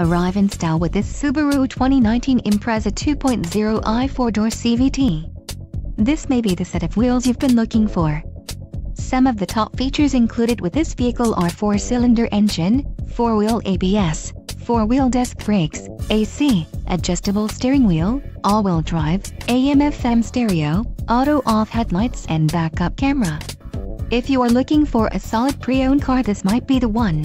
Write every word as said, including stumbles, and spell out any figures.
Arrive in style with this Subaru twenty nineteen Impreza two point oh i four-door C V T. This may be the set of wheels you've been looking for. Some of the top features included with this vehicle are four-cylinder engine, four-wheel A B S, four-wheel disc brakes, A C, adjustable steering wheel, all-wheel drive, A M F M stereo, auto-off headlights and backup camera. If you are looking for a solid pre-owned car, this might be the one.